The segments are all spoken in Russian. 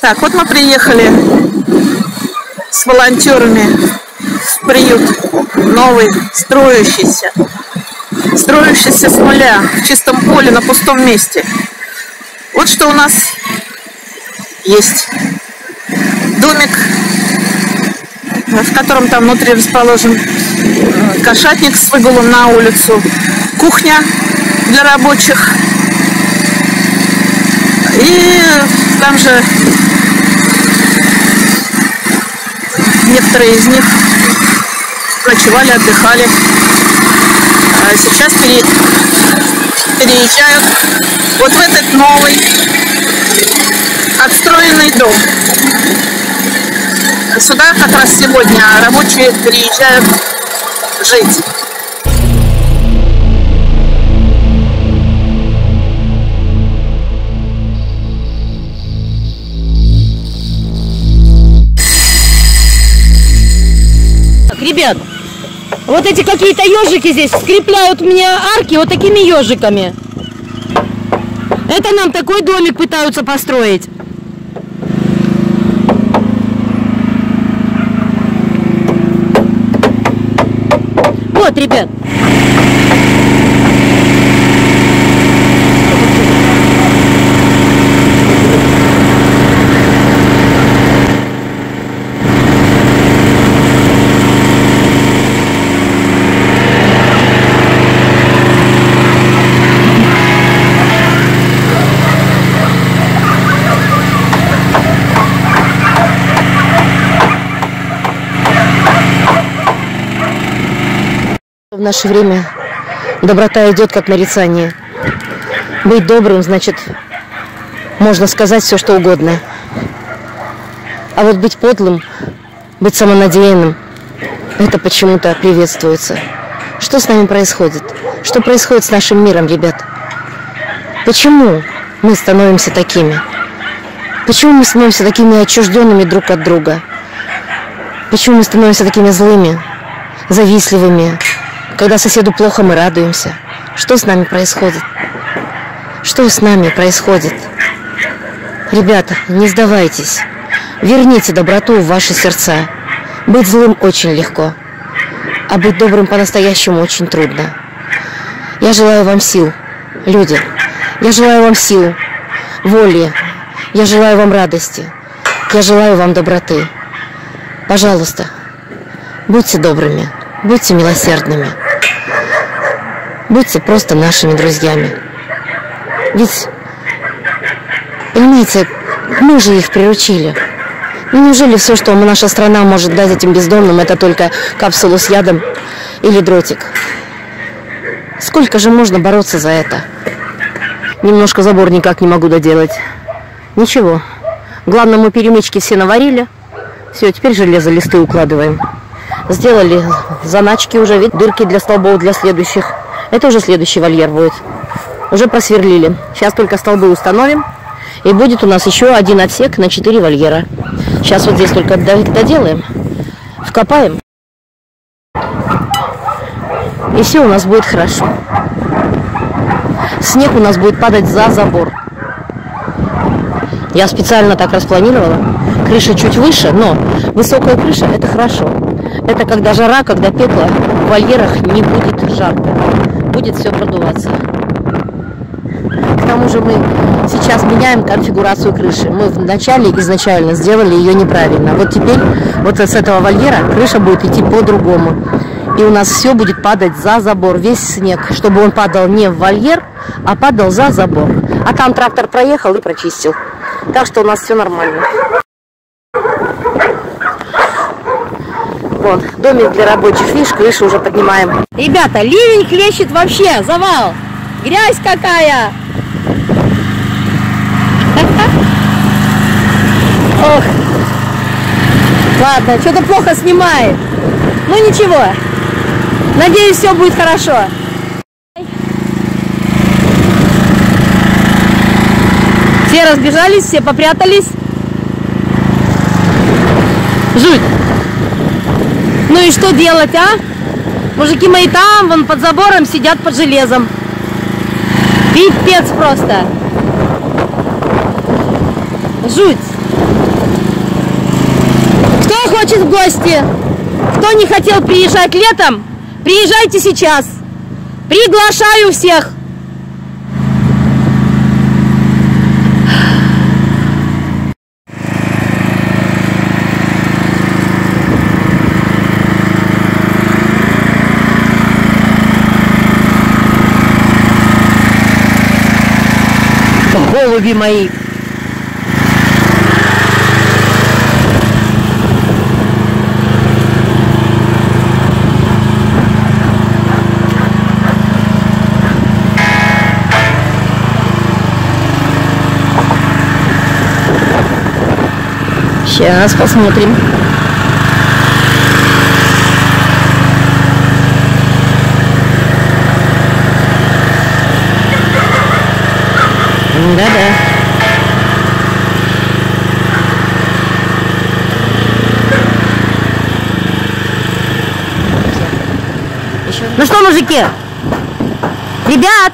Так, вот мы приехали с волонтерами в приют новый, строящийся с нуля, в чистом поле, на пустом месте. Вот что у нас есть. Домик, в котором там внутри расположен кошатник с выгулом на улицу, кухня для рабочих, и там же некоторые из них ночевали, отдыхали, а сейчас переезжают вот в этот новый отстроенный дом. Сюда как раз сегодня рабочие переезжают жить. Так, ребят, вот эти какие-то ежики здесь скрепляют мне арки вот такими ежиками. Это нам такой домик пытаются построить. Вот, ребят. В наше время доброта идет как нарицание. Быть добрым, значит, можно сказать все, что угодно. А вот быть подлым, быть самонадеянным, это почему-то приветствуется. Что с нами происходит? Что происходит с нашим миром, ребят? Почему мы становимся такими? Почему мы становимся такими отчужденными друг от друга? Почему мы становимся такими злыми, завистливыми? Когда соседу плохо, мы радуемся. Что с нами происходит? Что с нами происходит? Ребята, не сдавайтесь. Верните доброту в ваши сердца. Быть злым очень легко, а быть добрым по-настоящему очень трудно. Я желаю вам сил, люди. Я желаю вам сил, воли. Я желаю вам радости. Я желаю вам доброты. Пожалуйста, будьте добрыми. Будьте милосердными. Будьте просто нашими друзьями. Ведь, понимаете, мы же их приручили. Ну, неужели все, что наша страна может дать этим бездомным, это только капсулу с ядом или дротик? Сколько же можно бороться за это? Немножко забор никак не могу доделать. Ничего. Главное, мы перемычки все наварили. Все, теперь железо листы укладываем. Сделали заначки уже, ведь дырки для столбов для следующих. Это уже следующий вольер будет. Уже просверлили. Сейчас только столбы установим. И будет у нас еще один отсек на 4 вольера. Сейчас вот здесь только доделаем. Вкопаем. И все у нас будет хорошо. Снег у нас будет падать за забор. Я специально так распланировала. Крыша чуть выше, но высокая крыша – это хорошо. Это когда жара, когда пекло, в вольерах не будет жарко. Будет все продуваться. К тому же мы сейчас меняем конфигурацию крыши. Мы вначале изначально сделали ее неправильно. Вот теперь вот с этого вольера крыша будет идти по-другому. И у нас все будет падать за забор, весь снег, чтобы он падал не в вольер, а падал за забор. А там трактор проехал и прочистил. Так что у нас все нормально. Вон, домик для рабочих, видишь, крышу уже поднимаем. Ребята, ливень хлещет вообще, завал. Грязь какая. Ох. Ладно, что-то плохо снимает. Ну ничего. Надеюсь, все будет хорошо. Все разбежались, все попрятались. Жуть. Ну и что делать, а? Мужики мои там, вон под забором сидят под железом. Пипец просто. Жуть. Кто хочет в гости? Кто не хотел приезжать летом? Приезжайте сейчас. Приглашаю всех. Голуби мои. Сейчас посмотрим. Да-да. Ну что, мужики? Ребят!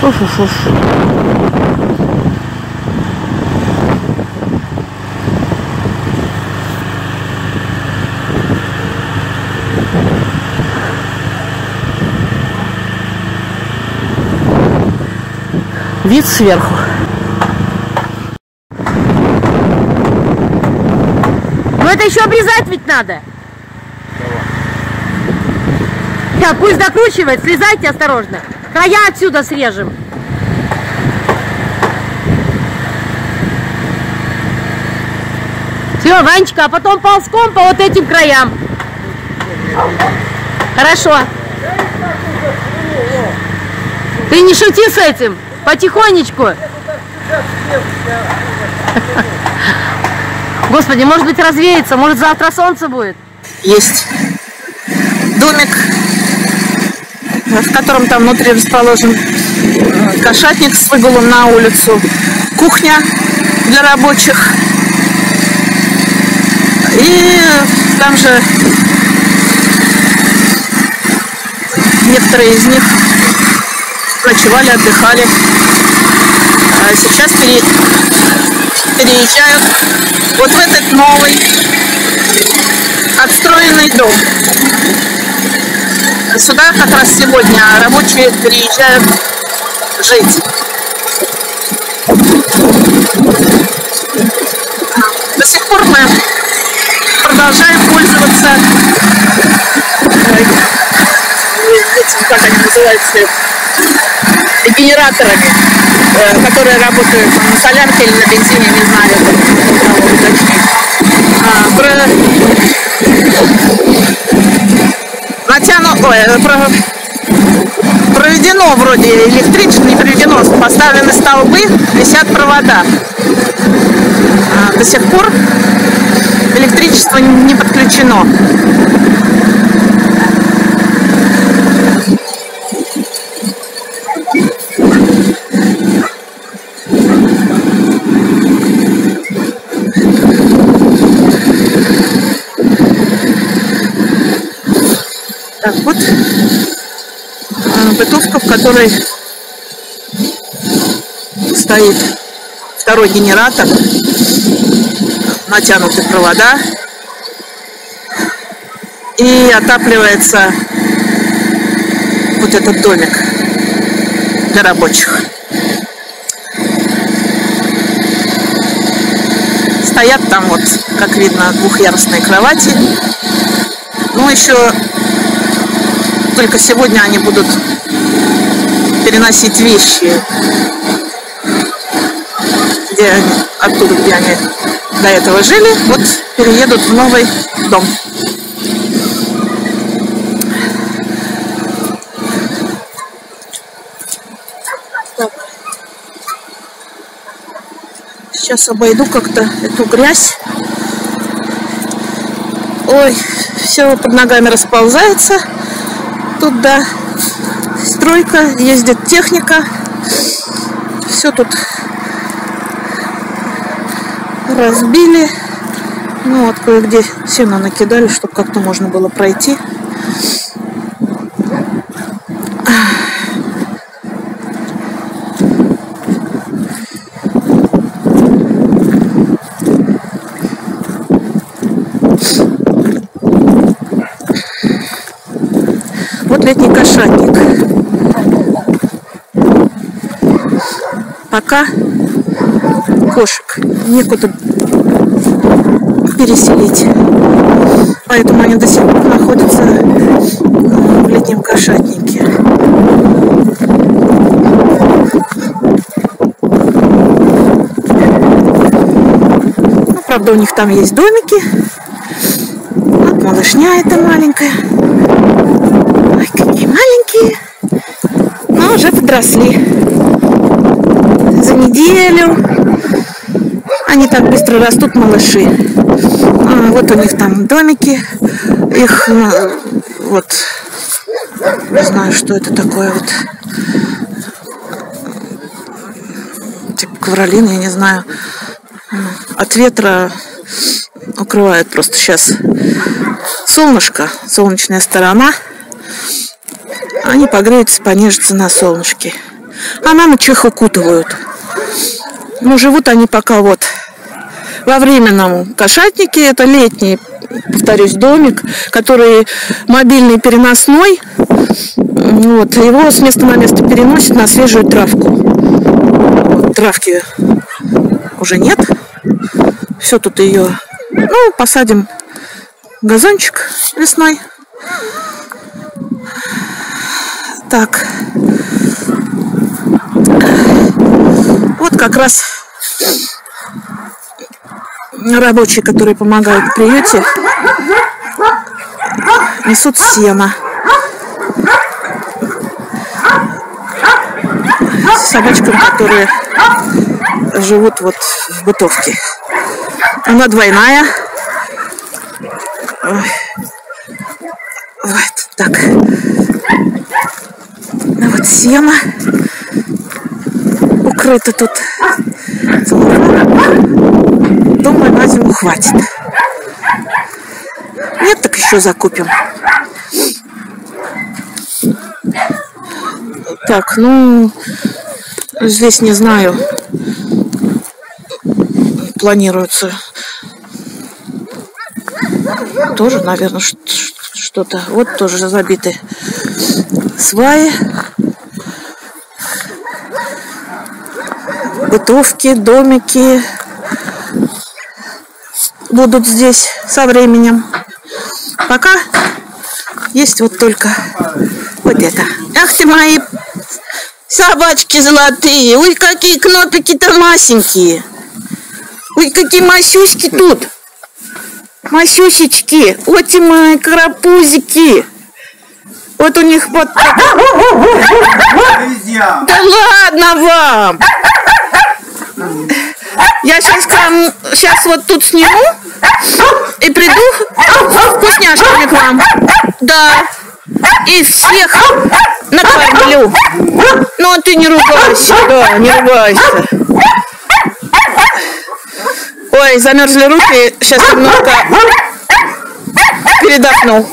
Фу-фу-фу. Вид сверху. Но это еще обрезать ведь надо. Так, пусть докручивает, слезайте осторожно. Края отсюда срежем. Все, Ванечка, а потом ползком по вот этим краям. Хорошо. Ты не шути с этим. Потихонечку. Господи, может быть, развеется, может, завтра солнце будет. Есть домик, в котором там внутри расположен кошатник с выгулом на улицу, кухня для рабочих. И там же некоторые из них ночевали, отдыхали. А сейчас переезжают вот в этот новый отстроенный дом. Сюда как раз сегодня рабочие переезжают жить. До сих пор мы продолжаем пользоваться этим, как они называются, генераторами, которые работают на солярке или на бензине, не знаю, Проведено вроде электричество, не проведено, поставлены столбы, висят провода. До сих пор электричество не подключено. Так, вот бытовка, в которой стоит второй генератор, натянуты провода, и отапливается вот этот домик для рабочих. Стоят там вот, как видно, двухъярусные кровати. Ну, еще только сегодня они будут переносить вещи, где они, оттуда, где они до этого жили, вот переедут в новый дом. Так. Сейчас обойду как-то эту грязь. Ой, все под ногами расползается. Тут, да, стройка, ездит техника, все тут разбили, ну вот кое-где сено накидали, чтобы как-то можно было пройти. Вот летний кошатник. Пока кошек некуда переселить. Поэтому они до сих пор находятся в летнем кошатнике. Ну, правда, у них там есть домики. Вот малышня эта маленькая. Ой, какие маленькие. Но уже подросли. За неделю они так быстро растут, малыши. Вот у них там домики. Их вот, не знаю, что это такое, вот типа ковролин, я не знаю. От ветра укрывают просто сейчас солнышко, солнечная сторона. Они погреются, понежатся на солнышке. А нам их укутывают. Ну, живут они пока вот во временном кошатнике. Это летний, повторюсь, домик, который мобильный, переносной. Вот, его с места на место переносят на свежую травку. Травки уже нет. Все тут ее, ну, посадим газончик лесной. Так. Вот как раз рабочие, которые помогают в приюте, несут сено. Собачкам, которые живут вот в бытовке. Она двойная. Вот так. Вот сено. Укрыто тут. Думаю, на зиму хватит. Нет, так еще закупим. Так, ну, здесь не знаю. Планируется тоже, наверное, что-то. Вот тоже забиты сваи. Бытовки, домики будут здесь со временем. Пока есть вот только вот это. Ах ты мои собачки золотые! Ой, какие кнопики-то масенькие! Ой, какие масюшки тут! Масюшечки! Ой, ты мои карапузики! Вот у них вот... Да ладно вам! Я сейчас вот тут сниму и приду вкусняшками к вам. Да. И всех накормлю. Ну, а ты не ругайся, да, не ругайся. Ой, замерзли руки. Сейчас немножко передохну.